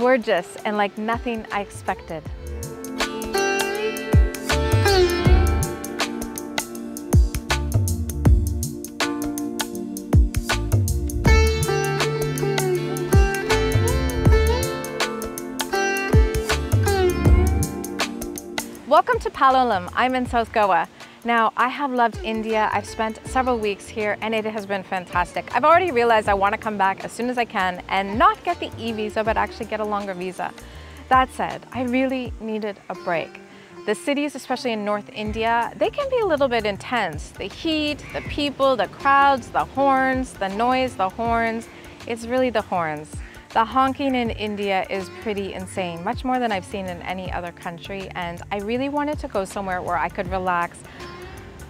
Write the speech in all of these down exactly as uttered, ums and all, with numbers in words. gorgeous and like nothing I expected. Welcome to Palolem. I'm in South Goa. Now, I have loved India. I've spent several weeks here and it has been fantastic. I've already realized I want to come back as soon as I can and not get the e-visa, but actually get a longer visa. That said, I really needed a break. The cities, especially in North India, they can be a little bit intense. The heat, the people, the crowds, the horns, the noise, the horns. It's really the horns. The honking in India is pretty insane, much more than I've seen in any other country, and I really wanted to go somewhere where I could relax.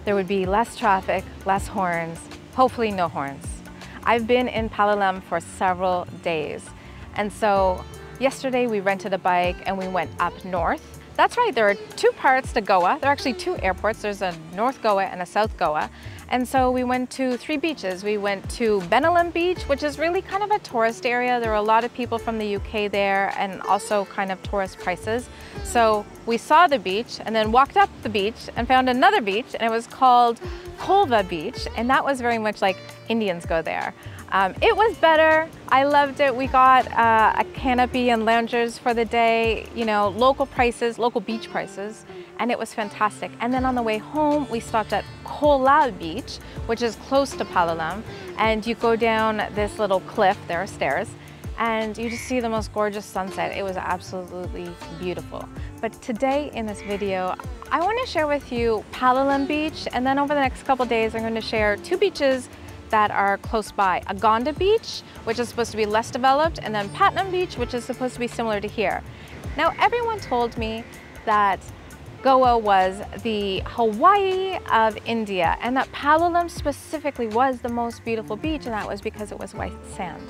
There would be less traffic, less horns, hopefully no horns. I've been in Palolem for several days, and so yesterday we rented a bike and we went up north. That's right, there are two parts to Goa. There are actually two airports. There's a North Goa and a South Goa. And so we went to three beaches. We went to Benaulim Beach, which is really kind of a tourist area. There were a lot of people from the U K there and also kind of tourist prices. So we saw the beach and then walked up the beach and found another beach, and it was called Colva Beach. And that was very much like Indians go there. Um, it was better. I loved it. We got uh, a canopy and loungers for the day, you know, local prices, local beach prices, and it was fantastic. And then on the way home, we stopped at Colva Beach, which is close to Palolem, and you go down this little cliff, there are stairs, and you just see the most gorgeous sunset. It was absolutely beautiful. But today in this video, I want to share with you Palolem Beach, and then over the next couple days, I'm going to share two beaches that are close by. Agonda Beach, which is supposed to be less developed, and then Patnem Beach, which is supposed to be similar to here. Now, everyone told me that Goa was the Hawaii of India, and that Palolem specifically was the most beautiful beach, and that was because it was white sand.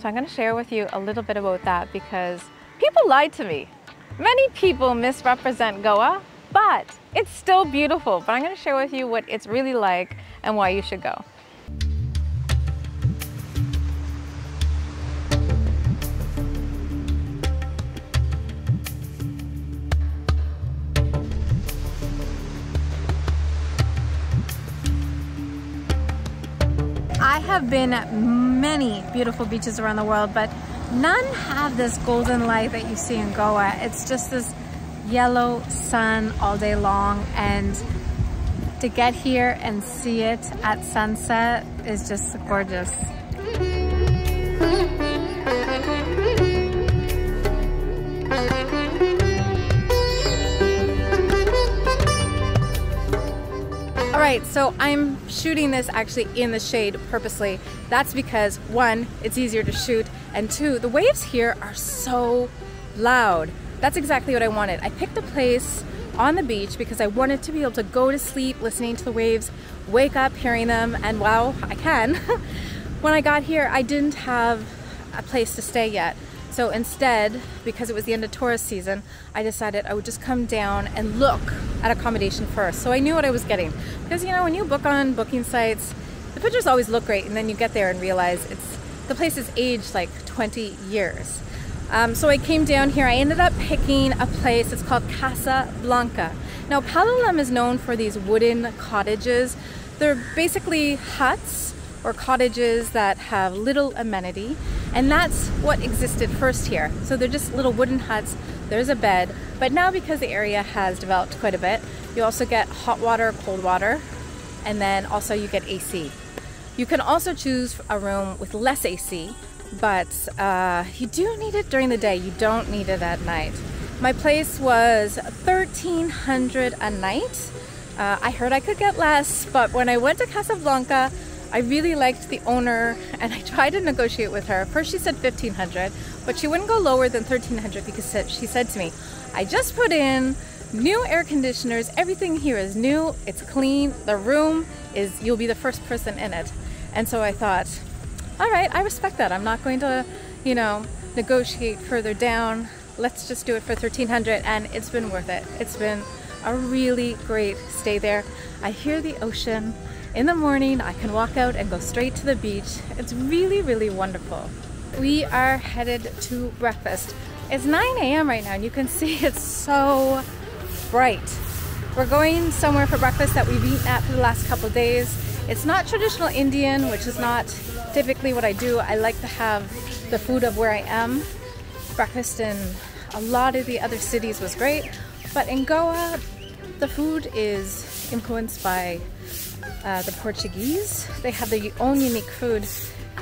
So I'm going to share with you a little bit about that, because people lied to me. Many people misrepresent Goa, but it's still beautiful. But I'm going to share with you what it's really like and why you should go. I have been at many beautiful beaches around the world, but none have this golden light that you see in Goa. It's just this yellow sun all day long, and to get here and see it at sunset is just gorgeous. All right, so I'm shooting this actually in the shade purposely. That's because, one, it's easier to shoot, and two, the waves here are so loud. That's exactly what I wanted. I picked a place on the beach because I wanted to be able to go to sleep listening to the waves, wake up hearing them, and wow, I can. When I got here, I didn't have a place to stay yet. So instead, because it was the end of tourist season, I decided I would just come down and look at accommodation first. So I knew what I was getting. Because, you know, when you book on booking sites, the pictures always look great, and then you get there and realize it's the place is aged like twenty years. Um, so I came down here. I ended up picking a place. It's called Casa Blanca. Now, Palolem is known for these wooden cottages. They're basically huts or cottages that have little amenity. And that's what existed first here. So they're just little wooden huts. There's a bed. But now, because the area has developed quite a bit, you also get hot water, cold water, and then also you get A C. You can also choose a room with less A C, but uh, you do need it during the day. You don't need it at night. My place was thirteen hundred a night. Uh, I heard I could get less, but when I went to Casa Blanca, I really liked the owner, and I tried to negotiate with her. First she said fifteen hundred, but she wouldn't go lower than thirteen hundred, because she said to me, I just put in new air conditioners, everything here is new, it's clean, the room is, you'll be the first person in it. And so I thought, all right, I respect that. I'm not going to, you know, negotiate further down. Let's just do it for thirteen hundred, and it's been worth it. It's been a really great stay there. I hear the ocean. In the morning, I can walk out and go straight to the beach. It's really, really wonderful. We are headed to breakfast. It's nine A M right now and you can see it's so bright. We're going somewhere for breakfast that we've eaten at for the last couple days. It's not traditional Indian, which is not typically what I do. I like to have the food of where I am. Breakfast in a lot of the other cities was great, but in Goa, the food is influenced by uh, the Portuguese. They have their own unique food,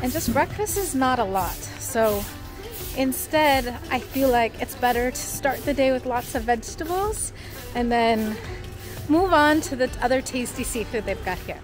and just breakfast is not a lot. So instead, I feel like it's better to start the day with lots of vegetables and then move on to the other tasty seafood they've got here.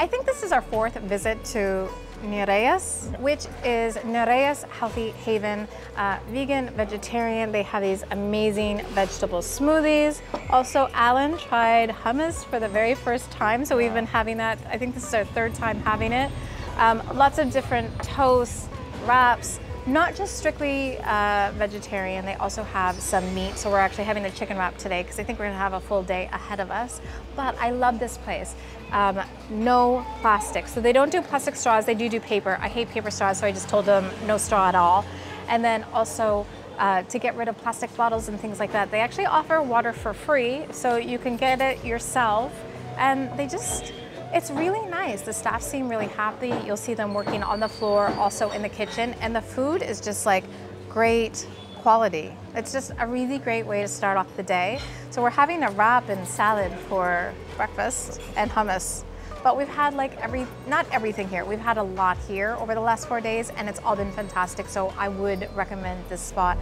I think this is our fourth visit to Nereas, which is Nereas Healthy Haven, uh, vegan, vegetarian. They have these amazing vegetable smoothies. Also, Alan tried hummus for the very first time, so we've been having that. I think this is our third time having it. Um, lots of different toasts, wraps, not just strictly uh, vegetarian. They also have some meat, so we're actually having the chicken wrap today because I think we're gonna have a full day ahead of us. But I love this place. Um, no plastic. So they don't do plastic straws, they do do paper. I hate paper straws, so I just told them no straw at all. And then also uh, to get rid of plastic bottles and things like that, they actually offer water for free, so you can get it yourself. And they just, it's really nice. The staff seem really happy. You'll see them working on the floor, also in the kitchen, and the food is just like great quality. It's just a really great way to start off the day. So we're having a wrap and salad for breakfast and hummus. But we've had like every, not everything here, we've had a lot here over the last four days and it's all been fantastic. So I would recommend this spot.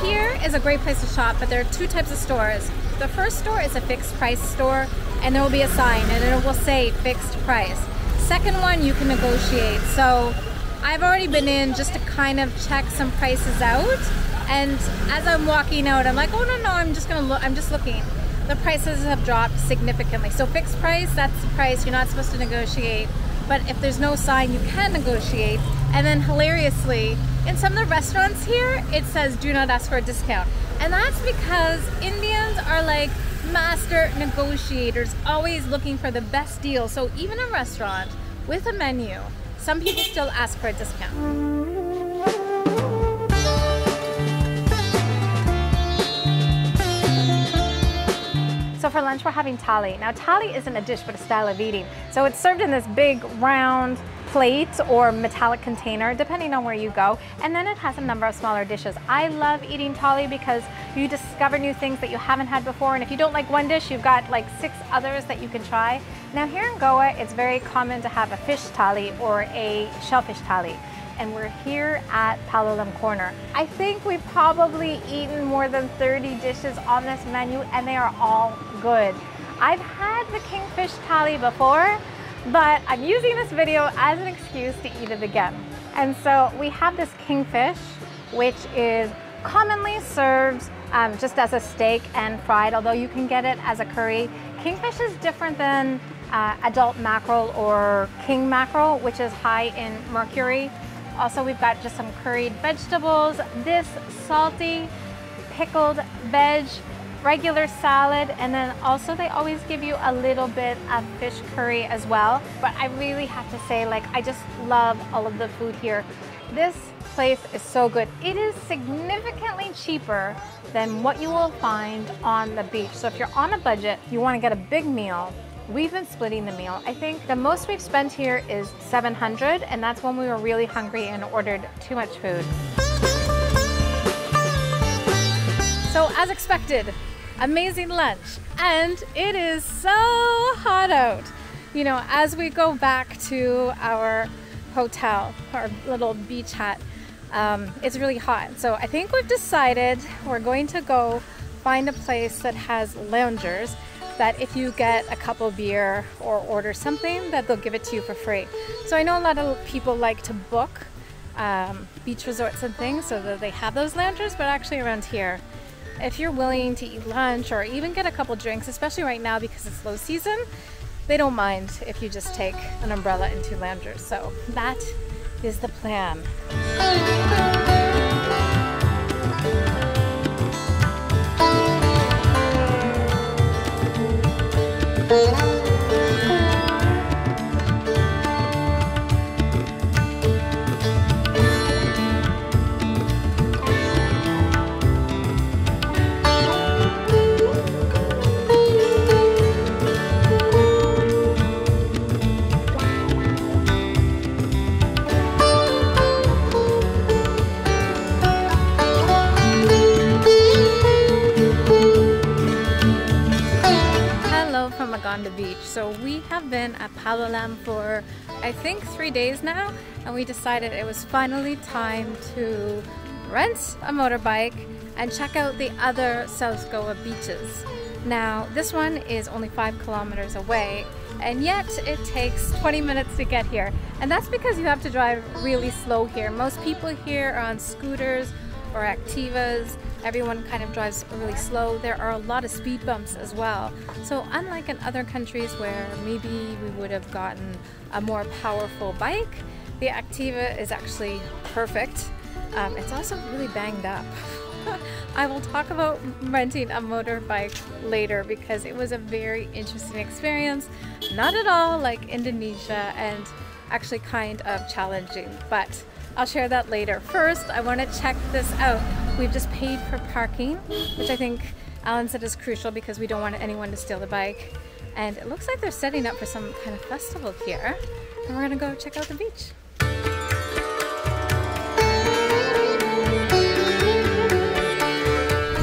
Here is a great place to shop, but there are two types of stores. The first store is a fixed price store, and there will be a sign and it will say fixed price. Second one, you can negotiate. So I've already been in just to kind of check some prices out, and as I'm walking out, I'm like, oh no, no, I'm just gonna look, I'm just looking. The prices have dropped significantly. So fixed price, that's the price, you're not supposed to negotiate. But if there's no sign, you can negotiate. And then hilariously, in some of the restaurants here, it says do not ask for a discount. And that's because Indians are like master negotiators, always looking for the best deal. So even a restaurant with a menu, some people still ask for a discount. So for lunch, we're having thali. Now thali isn't a dish, but a style of eating. So it's served in this big round plate or metallic container, depending on where you go. And then it has a number of smaller dishes. I love eating thali because you discover new things that you haven't had before. And if you don't like one dish, you've got like six others that you can try. Now here in Goa, it's very common to have a fish thali or a shellfish thali. And we're here at Palolem Corner. I think we've probably eaten more than thirty dishes on this menu and they are all good. I've had the kingfish thali before, but I'm using this video as an excuse to eat it again. And so we have this kingfish, which is commonly served um, just as a steak and fried, although you can get it as a curry. Kingfish is different than uh, adult mackerel or king mackerel, which is high in mercury. Also, we've got just some curried vegetables, this salty pickled veg, regular salad, and then also they always give you a little bit of fish curry as well. But I really have to say, like, I just love all of the food here. This place is so good. It is significantly cheaper than what you will find on the beach. So if you're on a budget, you want to get a big meal, we've been splitting the meal. I think the most we've spent here is seven hundred, and that's when we were really hungry and ordered too much food. So as expected, amazing lunch, and it is so hot out. You know, as we go back to our hotel, our little beach hut, um, it's really hot. So I think we've decided we're going to go find a place that has loungers, that if you get a cup of beer or order something, that they'll give it to you for free. So I know a lot of people like to book um, beach resorts and things so that they have those loungers, but actually around here, if you're willing to eat lunch or even get a couple drinks, especially right now because it's low season, they don't mind if you just take an umbrella and two loungers. So that is the plan. Agonda Beach. So we have been at Palolem for I think three days now, and we decided it was finally time to rent a motorbike and check out the other South Goa beaches. Now this one is only five kilometers away, and yet it takes twenty minutes to get here, and that's because you have to drive really slow here. Most people here are on scooters or Activas. Everyone kind of drives really slow. There are a lot of speed bumps as well. So unlike in other countries where maybe we would have gotten a more powerful bike, the Activa is actually perfect. Um, it's also really banged up. I will talk about renting a motorbike later because it was a very interesting experience. Not at all like Indonesia, and actually kind of challenging, but I'll share that later. First, I want to check this out. We've just paid for parking, which I think Alan said is crucial because we don't want anyone to steal the bike. And it looks like they're setting up for some kind of festival here. And we're gonna go check out the beach.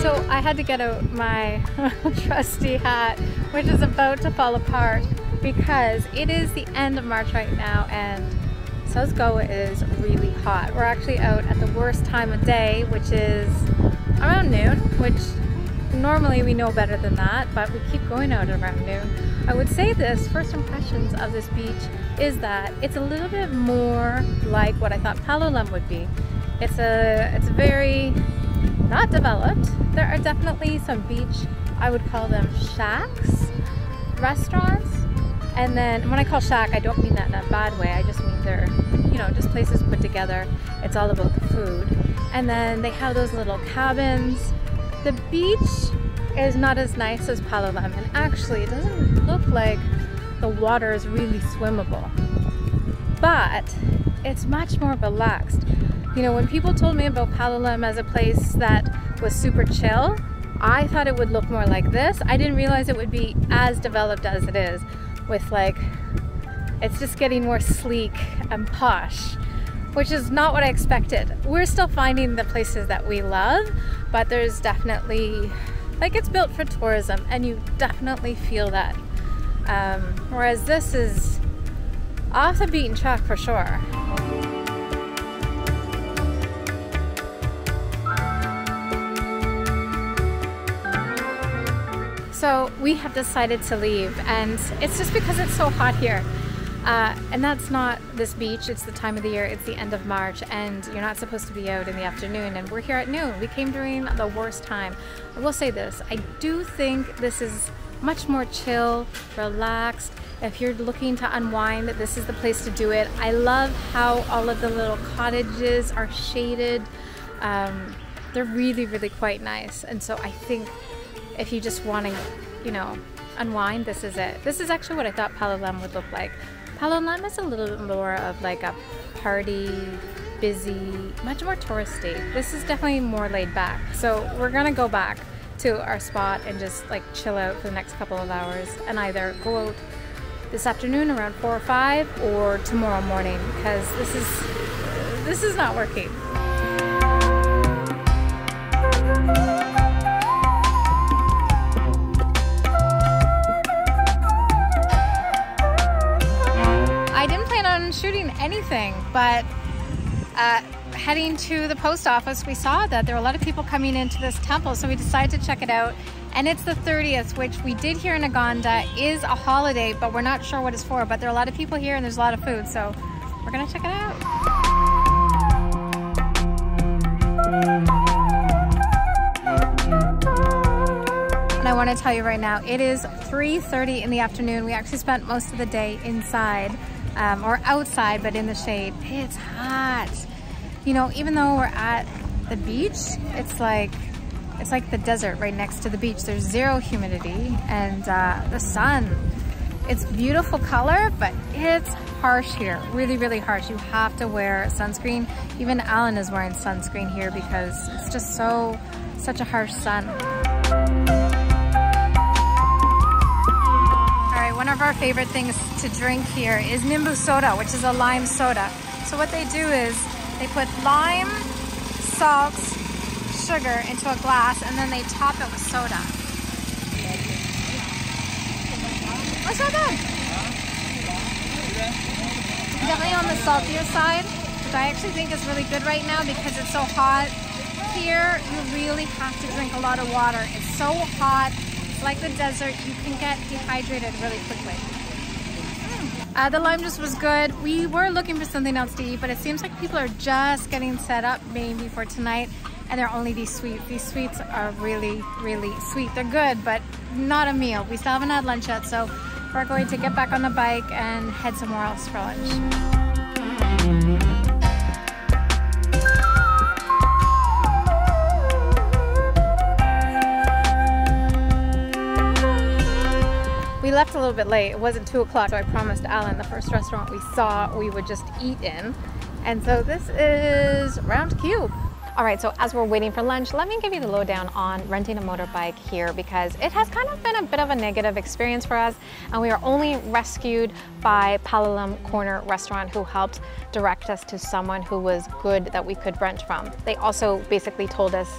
So I had to get out my trusty hat, which is about to fall apart because it is the end of March right now, and South Goa is really hot. We're actually out at the worst time of day, which is around noon, which normally we know better than that, but we keep going out around noon. I would say this, first impressions of this beach is that it's a little bit more like what I thought Palolem would be. It's a, it's very not developed. There are definitely some beach, I would call them shacks, restaurants. And then, when I call shack, I don't mean that in a bad way. I just mean they're, you know, just places put together. It's all about the food. And then they have those little cabins. The beach is not as nice as Palolem. And actually, it doesn't look like the water is really swimmable. But it's much more relaxed. You know, when people told me about Palolem as a place that was super chill, I thought it would look more like this. I didn't realize it would be as developed as it is. With like, it's just getting more sleek and posh, which is not what I expected. We're still finding the places that we love, but there's definitely, like, it's built for tourism and you definitely feel that. Um, whereas this is off the beaten track for sure. So we have decided to leave, and it's just because it's so hot here. Uh, and that's not this beach, it's the time of the year, it's the end of March, and you're not supposed to be out in the afternoon, and we're here at noon. We came during the worst time. I will say this, I do think this is much more chill, relaxed. If you're looking to unwind, this is the place to do it. I love how all of the little cottages are shaded. Um, they're really, really quite nice, and so I think if you just want to, you know, unwind, this is it. This is actually what I thought Palolem would look like. Palolem is a little bit more of like a party, busy, much more touristy. This is definitely more laid back. So we're gonna go back to our spot and just like chill out for the next couple of hours and either go out this afternoon around four or five or tomorrow morning, because this is, this is not working. Shooting anything, but uh, heading to the post office, we saw that there were a lot of people coming into this temple, so we decided to check it out. And it's the thirtieth, which we did hear in Agonda is a holiday, but we're not sure what it's for. But there are a lot of people here and there's a lot of food, so we're gonna check it out. And I want to to tell you right now, it is three thirty in the afternoon. We actually spent most of the day inside um, or outside, but in the shade. It's hot. You know, even though we're at the beach, it's like it's like the desert right next to the beach. There's zero humidity and uh, the sun. It's beautiful color, but it's harsh here. Really, really harsh. You have to wear sunscreen. Even Alan is wearing sunscreen here because it's just so, such a harsh sun. All right, one of our favorite things to drink here is Nimbu soda, which is a lime soda. So what they do is they put lime, salt, sugar into a glass, and then they top it with soda. What's that good? Definitely on the saltier side, which I actually think is really good right now because it's so hot. Here, you really have to drink a lot of water. It's so hot, it's like the desert. You can get dehydrated really quickly. Uh, the lime juice was good. We were looking for something else to eat, but it seems like people are just getting set up maybe for tonight, and they're only these sweets. These sweets are really, really sweet. They're good, but not a meal. We still haven't had lunch yet, so we're going to get back on the bike and head somewhere else for lunch. We left a little bit late. It wasn't two o'clock, so I promised Alan the first restaurant we saw we would just eat in. And so this is Round Cube. All right, so as we're waiting for lunch, let me give you the lowdown on renting a motorbike here because it has kind of been a bit of a negative experience for us, and we are only rescued by Palolem Corner Restaurant, who helped direct us to someone who was good that we could rent from. They also basically told us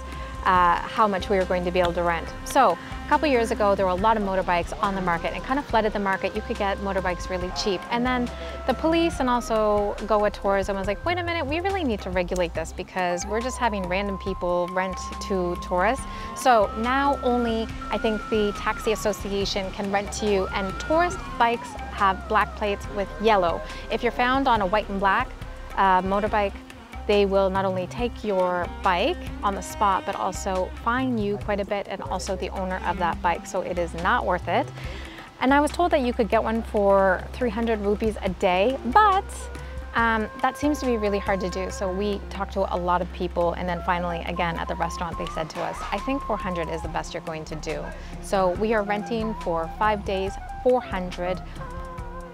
Uh, how much we were going to be able to rent. So a couple years ago, there were a lot of motorbikes on the market and kind of flooded the market. You could get motorbikes really cheap. And then the police and also Goa tourism was like, wait a minute, we really need to regulate this because we're just having random people rent to tourists. So now only, I think the taxi association can rent to you, and tourist bikes have black plates with yellow. If you're found on a white and black uh, motorbike, they will not only take your bike on the spot, but also fine you quite a bit and also the owner of that bike. So it is not worth it. And I was told that you could get one for three hundred rupees a day, but um, that seems to be really hard to do. So we talked to a lot of people, and then finally, again, at the restaurant, they said to us, I think four hundred is the best you're going to do. So we are renting for five days, four hundred.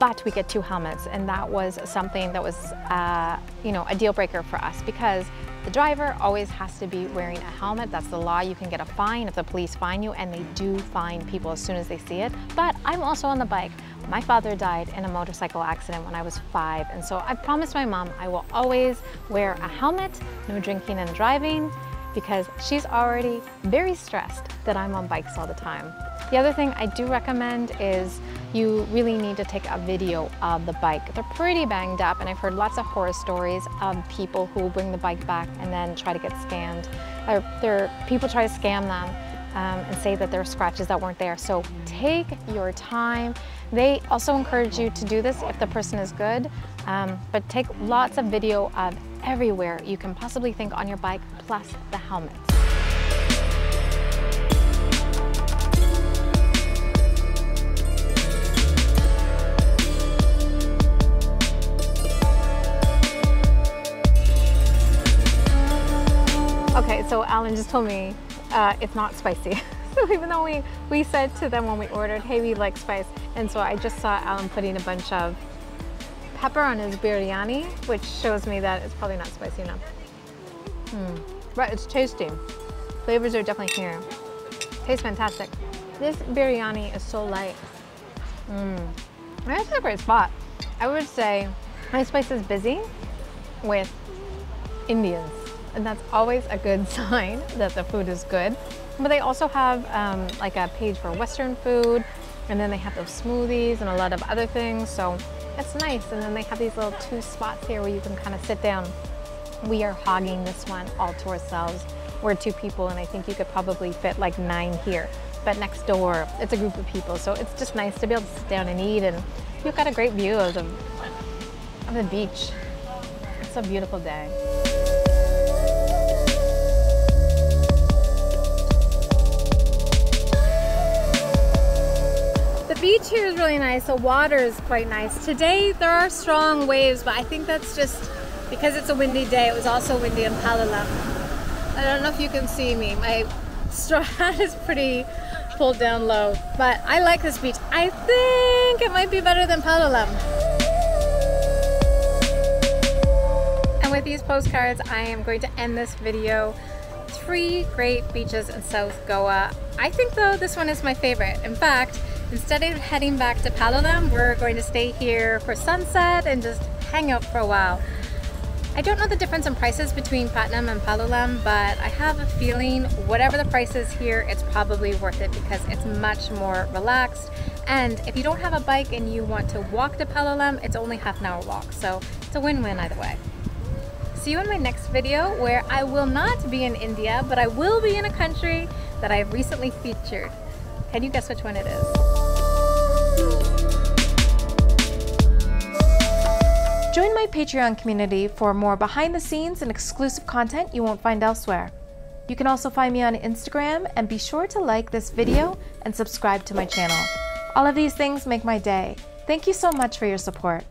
But we get two helmets, and that was something that was, uh, you know, a deal breaker for us because the driver always has to be wearing a helmet. That's the law. You can get a fine if the police find you, and they do fine people as soon as they see it. But I'm also on the bike. My father died in a motorcycle accident when I was five, and so I promised my mom I will always wear a helmet, no drinking and driving, because she's already very stressed that I'm on bikes all the time. The other thing I do recommend is you really need to take a video of the bike. They're pretty banged up, and I've heard lots of horror stories of people who bring the bike back and then try to get scammed. Or they're, people try to scam them um, and say that there are scratches that weren't there. So take your time. They also encourage you to do this if the person is good, um, but take lots of video of everywhere you can possibly think on your bike, plus the helmets. Okay, so Alan just told me uh, it's not spicy. So even though we, we said to them when we ordered, hey, we like spice. And so I just saw Alan putting a bunch of pepper on his biryani, which shows me that it's probably not spicy enough. Mm. But it's tasty. Flavors are definitely here. Tastes fantastic. This biryani is so light. Mm. This is a great spot. I would say my spice is busy with Indians. And that's always a good sign that the food is good. But they also have um, like a page for Western food, and then they have those smoothies and a lot of other things, so it's nice. And then they have these little two spots here where you can kind of sit down. We are hogging this one all to ourselves. We're two people, and I think you could probably fit like nine here. But next door, it's a group of people, so it's just nice to be able to sit down and eat, and you've got a great view of the, of the beach. It's a beautiful day. beach here is really nice. The water is quite nice. Today there are strong waves, but I think that's just because it's a windy day. It was also windy in Palolem. I don't know if you can see me. My straw hat is pretty pulled down low, but I like this beach. I think it might be better than Palolem. And with these postcards, I am going to end this video. Three great beaches in South Goa. I think though this one is my favorite. In fact, instead of heading back to Palolem, we're going to stay here for sunset and just hang out for a while. I don't know the difference in prices between Patnem and Palolem, but I have a feeling whatever the price is here, it's probably worth it because it's much more relaxed. And if you don't have a bike and you want to walk to Palolem, it's only half an hour walk. So it's a win-win either way. See you in my next video, where I will not be in India, but I will be in a country that I've recently featured. Can you guess which one it is? Join my Patreon community for more behind the scenes and exclusive content you won't find elsewhere. You can also find me on Instagram, and be sure to like this video and subscribe to my channel. All of these things make my day. Thank you so much for your support.